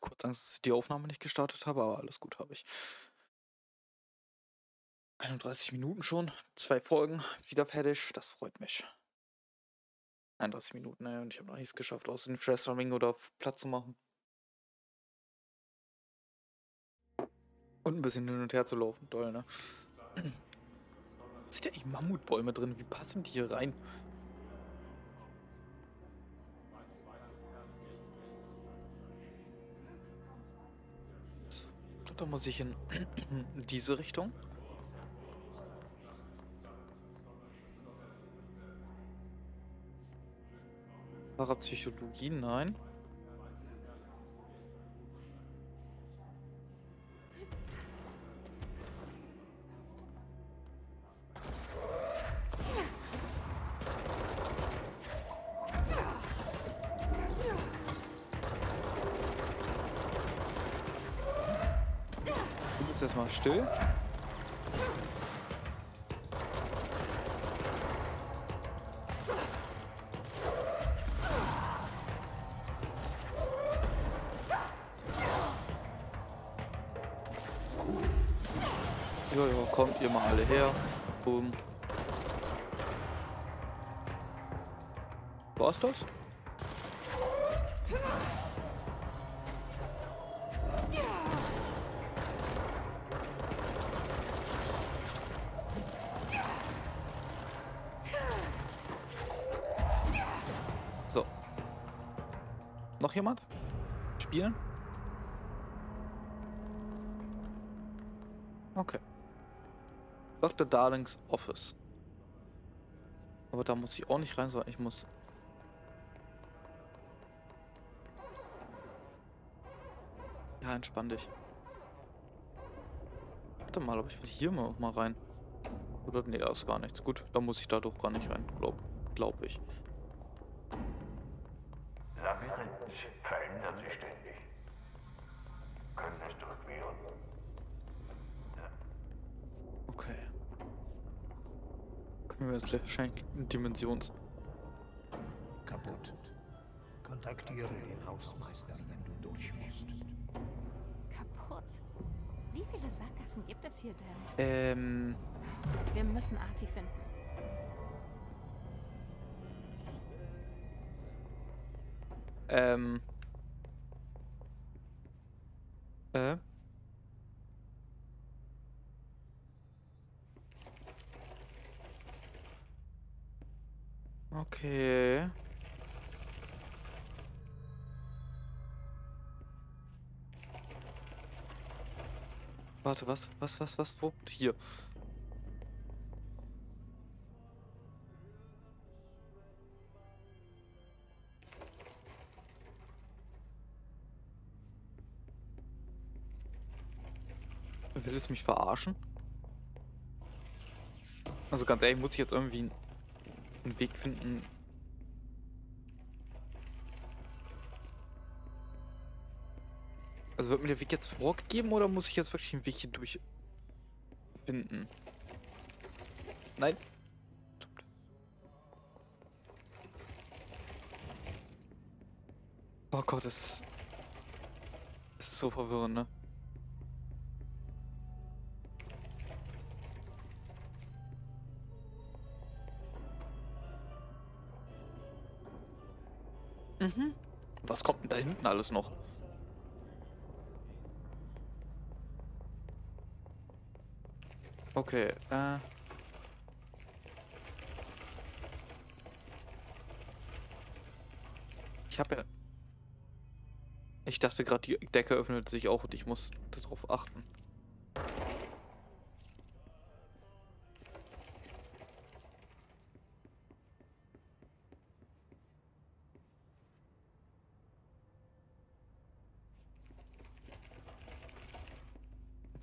kurz Angst, dass ich die Aufnahme nicht gestartet habe, aber alles gut habe ich. 31 Minuten schon, 2 Folgen, wieder fertig, das freut mich. 31 Minuten, ey, und ich habe noch nichts geschafft, außer den Fresh Flamingo da Platz zu machen. Und ein bisschen hin und her zu laufen, toll, ne? Sind ja eigentlich Mammutbäume drin, wie passen die hier rein? Ich glaube, da muss ich in diese Richtung. Parapsychologie, nein. Du bist erstmal still. Kommt ihr mal alle her. Boom. War's das? So. Noch jemand? Spielen? Okay. Dr. Darlings Office. Aber da muss ich auch nicht rein, sondern ich muss... Ja, entspann dich. Warte mal, aber ich will hier mal rein. Oder? Nee, da ist gar nichts. Gut, da muss ich da doch gar nicht rein, glaub ich. Labyrinth verändert sich ständig. Können es zurückwehren. Okay. Können wir das gleich wahrscheinlich Dimensions... Kaputt. Kontaktiere den Hausmeister, wenn du durch musst. Kaputt? Wie viele Sackgassen gibt es hier denn? Wir müssen Arti finden. Okay. Warte, was, wo? Hier. Will es mich verarschen? Also ganz ehrlich, muss ich jetzt irgendwie einen Weg finden. Also wird mir der Weg jetzt vorgegeben oder muss ich jetzt wirklich einen Weg hier durch finden? Nein. Oh Gott, das ist so verwirrend, ne? Mhm. Was kommt denn da hinten alles noch? Okay, ich dachte gerade, die Decke öffnet sich auch und ich muss darauf achten.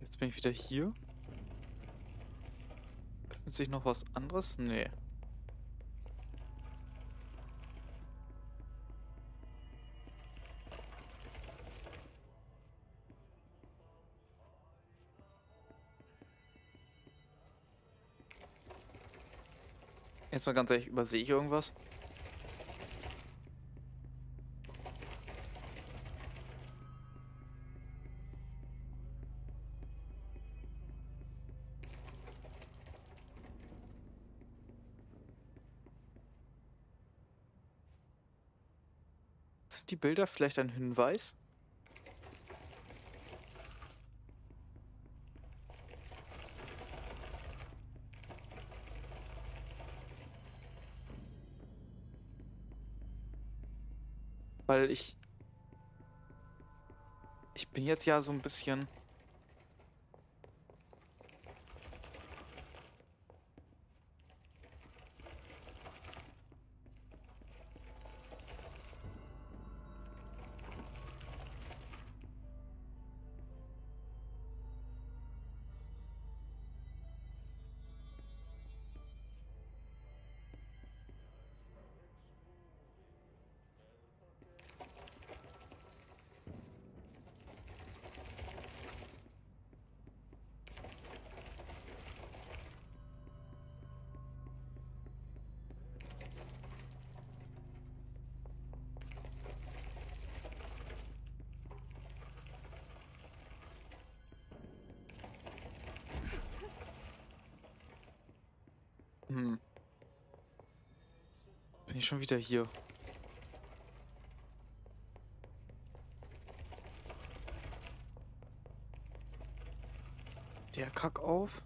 Jetzt bin ich wieder hier. Öffnet sich noch was anderes? Nee. Jetzt mal ganz ehrlich, übersehe ich irgendwas? die Bilder vielleicht ein Hinweis? Weil ich bin jetzt ja so ein bisschen... Bin ich schon wieder hier? Der Kack auf.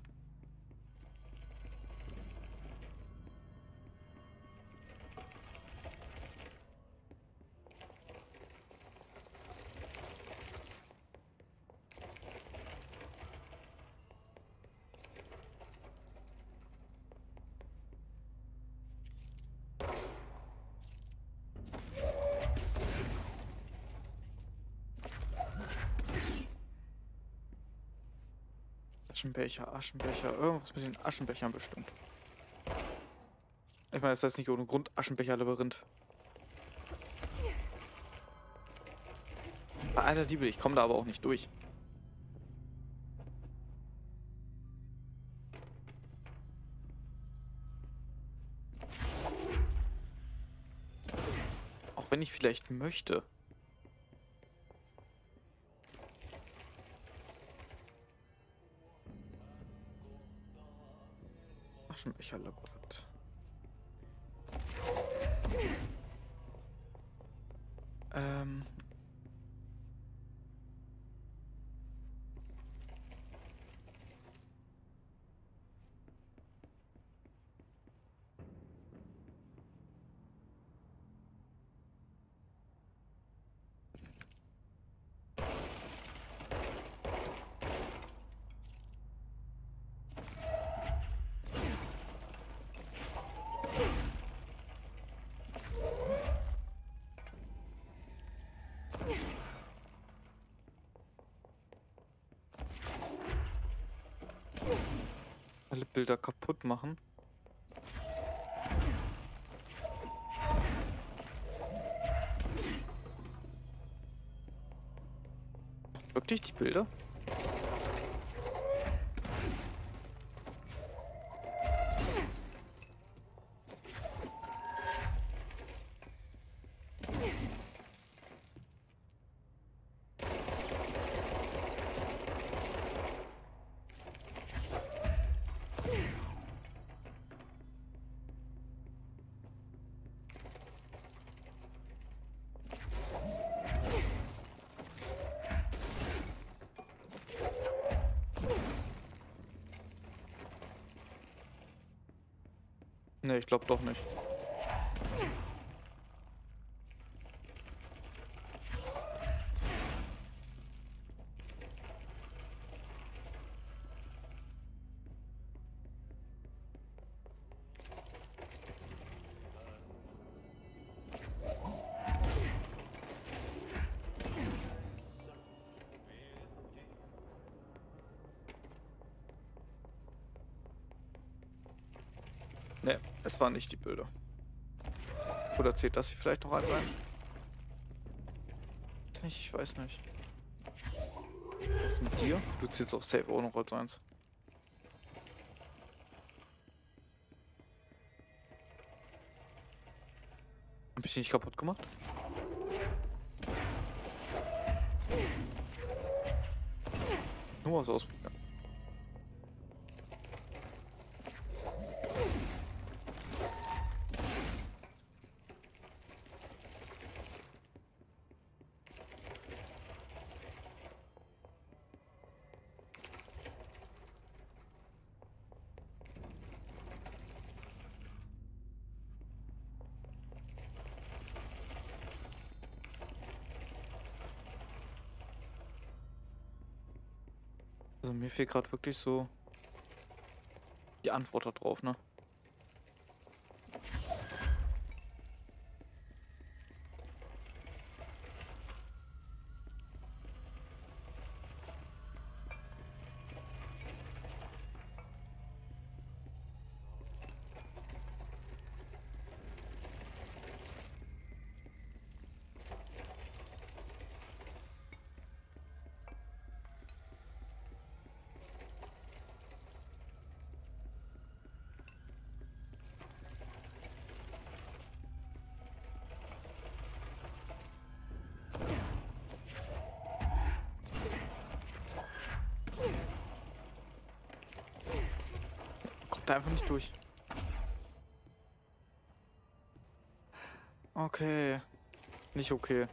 Aschenbecher, Aschenbecher, irgendwas mit den Aschenbechern bestimmt. Ich meine, das heißt nicht ohne Grund Aschenbecher Labyrinth. Alter Liebe, ich komme da aber auch nicht durch. Auch wenn ich vielleicht möchte. Aschenbecher Labyrinth. Alle Bilder kaputt machen. Wirklich die Bilder? Ne, ich glaube doch nicht. Ne, es waren nicht die Bilder. Oder zählt das hier vielleicht noch als eins? Ich weiß nicht. Was ist mit dir? Du zählst auch safe auch noch als eins. Hab ich die nicht kaputt gemacht? Nur was ausprobieren. Also mir fehlt gerade wirklich so die Antwort da drauf, ne? Einfach nicht durch. Okay. Nicht okay.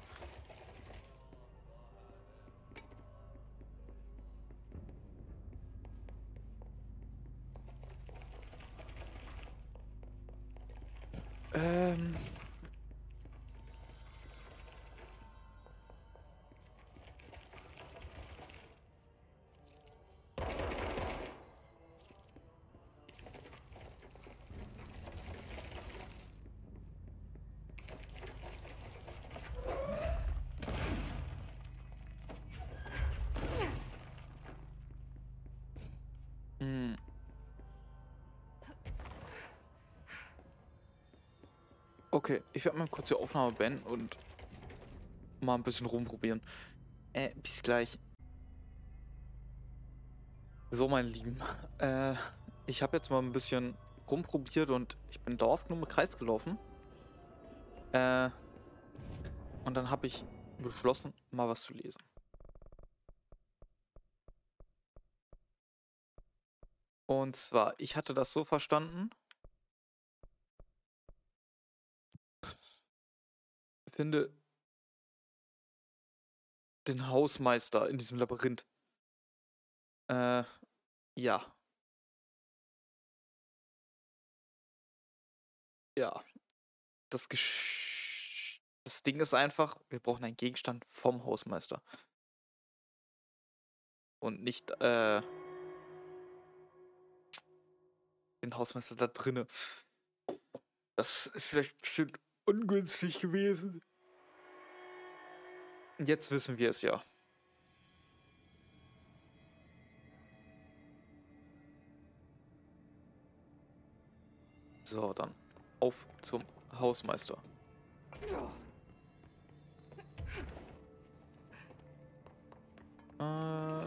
Okay, ich werde mal kurz die Aufnahme beenden und mal ein bisschen rumprobieren. Bis gleich. So, meine Lieben. Ich habe jetzt mal ein bisschen rumprobiert und ich bin dauerhaft nur im Kreis gelaufen. Und dann habe ich beschlossen, mal was zu lesen. Und zwar, ich hatte das so verstanden... Finde den Hausmeister in diesem Labyrinth. Ja. Ja. Das Ding ist einfach, wir brauchen einen Gegenstand vom Hausmeister. Und nicht, den Hausmeister da drinne. Das ist vielleicht ein bisschen ungünstig gewesen. Jetzt wissen wir es ja. So, dann auf zum Hausmeister.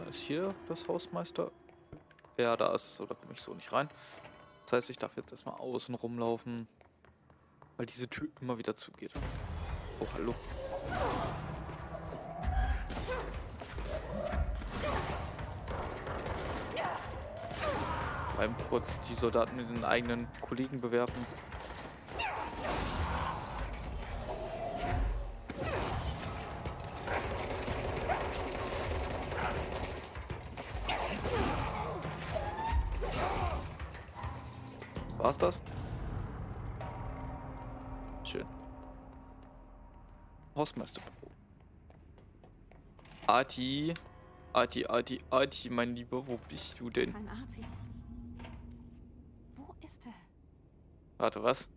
Ist hier das Hausmeister? Ja, da ist es, oder komme ich so nicht rein. Das heißt, ich darf jetzt erstmal außen rumlaufen, weil diese Tür immer wieder zugeht. Oh, hallo. Beim Putz die Soldaten mit den eigenen Kollegen bewerfen. War's das? Schön. Hausmeisterbüro. Arti. Arti, Arti, Arti, mein Lieber, wo bist du denn? Warte, was?